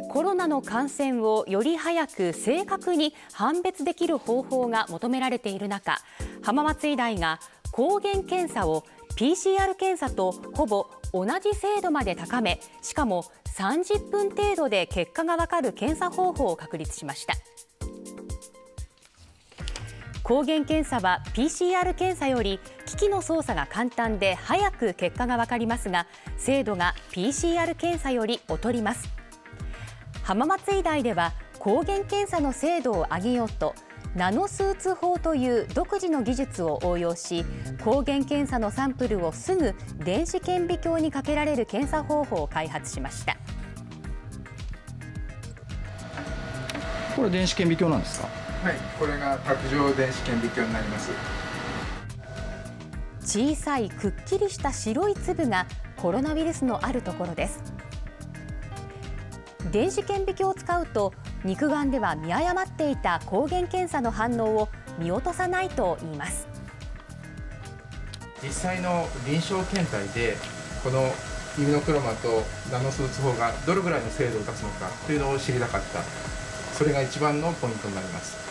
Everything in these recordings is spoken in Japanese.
コロナの感染をより早く正確に判別できる方法が求められている中、浜松医大が抗原検査を PCR 検査とほぼ同じ精度まで高め、しかも30分程度で結果がわかる検査方法を確立しました。抗原検査は PCR 検査より機器の操作が簡単で早く結果がわかりますが、精度が PCR 検査より劣ります。浜松医大では抗原検査の精度を上げようと、ナノスーツ法という独自の技術を応用し、抗原検査のサンプルをすぐ電子顕微鏡にかけられる検査方法を開発しました。これ電子顕微鏡なんですか？はい、これが卓上電子顕微鏡になります。小さいくっきりした白い粒がコロナウイルスのあるところです。電子顕微鏡を使うと肉眼では見誤っていた抗原検査の反応を見落とさないと言います。実際の臨床検体でこのイムノクロマとナノスーツ法がどれぐらいの精度を出すのかというのを知りたかった。それが一番のポイントになります。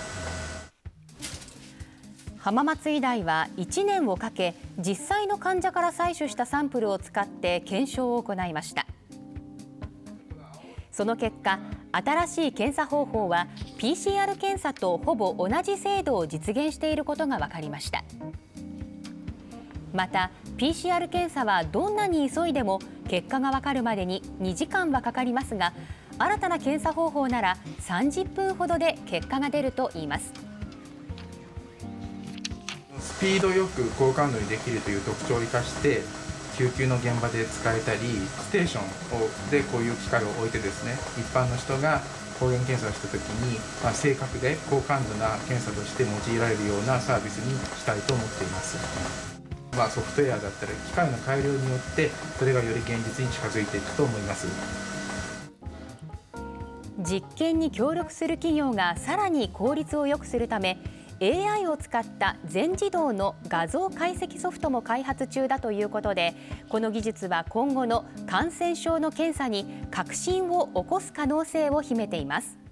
浜松医大は1年をかけ、実際の患者から採取したサンプルを使って検証を行いました。その結果、新しい検査方法は PCR 検査とほぼ同じ精度を実現していることが分かりました。また、PCR 検査はどんなに急いでも結果が分かるまでに2時間はかかりますが、新たな検査方法なら30分ほどで結果が出るといいます。スピードよく交換類できるという特徴を生かして、救急の現場で使えたり、ステーションでこういう機械を置いてですね、一般の人が抗原検査をしたときに、正確で高感度な検査として用いられるようなサービスにしたいと思っています。ソフトウェアだったり、機械の改良によって、それがより現実に近づいていくと思います。実験に協力する企業がさらに効率を良くするため、AI を使った全自動の画像解析ソフトも開発中だということで、この技術は今後の感染症の検査に革新を起こす可能性を秘めています。